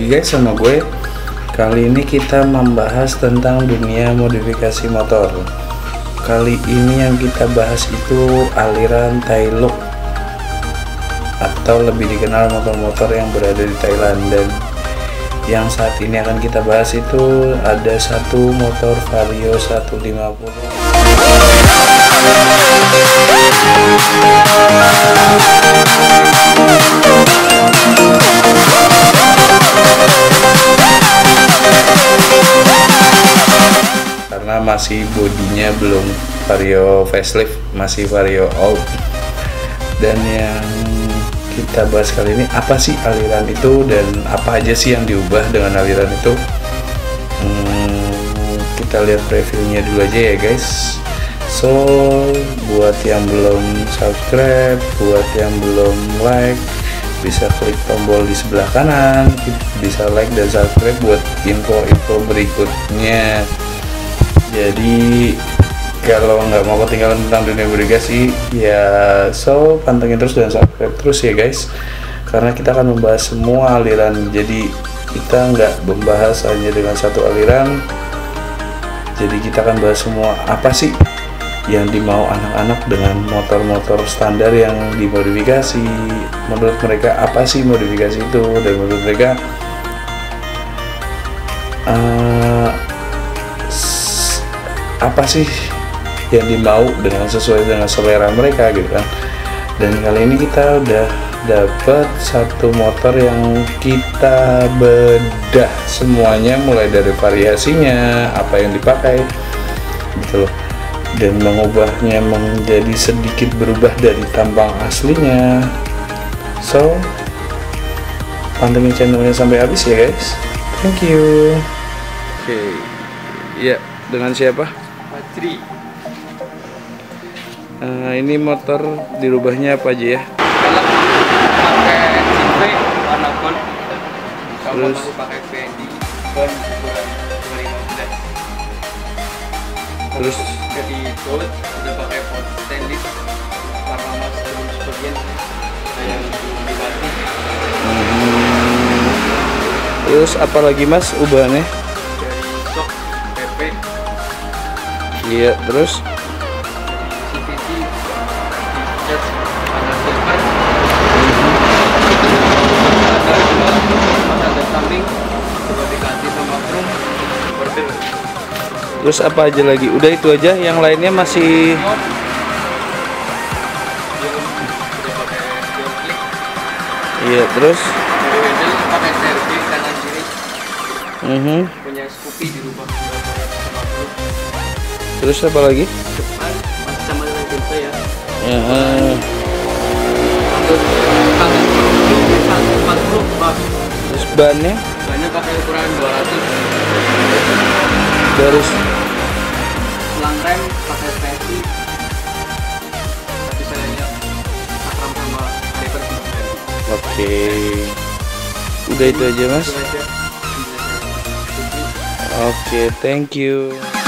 lagi guys sama gue. Kali ini kita membahas tentang dunia modifikasi motor. Kali ini yang kita bahas itu aliran tailok, atau lebih dikenal motor-motor yang berada di Thailand. Dan yang saat ini akan kita bahas itu ada satu motor Vario 150 karena masih bodinya belum Vario facelift, masih Vario old. Dan yang kita bahas kali ini apa sih aliran itu dan apa aja sih yang diubah dengan aliran itu. Kita lihat previewnya dulu aja ya guys. So buat yang belum subscribe, buat yang belum like, bisa klik tombol di sebelah kanan, bisa like dan subscribe buat info-info berikutnya. Jadi kalau nggak mau ketinggalan tentang dunia modifikasi ya, so pantengin terus dan subscribe terus ya guys, karena kita akan membahas semua aliran. Jadi kita nggak membahas hanya dengan satu aliran, jadi kita akan bahas semua apa sih yang dimau anak-anak dengan motor-motor standar yang dimodifikasi. Menurut mereka apa sih modifikasi itu, dan menurut mereka apa sih yang dimau dengan sesuai dengan selera mereka gitu kan. Dan kali ini kita udah dapat satu motor yang kita bedah semuanya, mulai dari variasinya, apa yang dipakai gitu loh, dan mengubahnya menjadi sedikit berubah dari tampang aslinya. So pantengin channelnya sampai habis ya guys, thank you. Oke, ya, dengan siapa? Patri. Ini motor dirubahnya apa aja ya? Velg pakai cintre warna gold, terus pakai VD gold ukuran 2015, terus jadi gold udah pakai pot stainless warna emas dan sebagian yang diganti. Terus apa lagi mas ubahannya? Dari sok PP. Iya, terus terus apa aja lagi? Udah itu aja, yang lainnya masih iya. Terus punya Scoopy di rumah. Terus apa lagi? Depan masih sama dengan Genta ya. Terus bannya? Bannya pakai ukuran 200. Terus selang rem pakai PSI, tapi sayangnya akram sama driver. Oke, udah itu aja mas. Oke, thank you.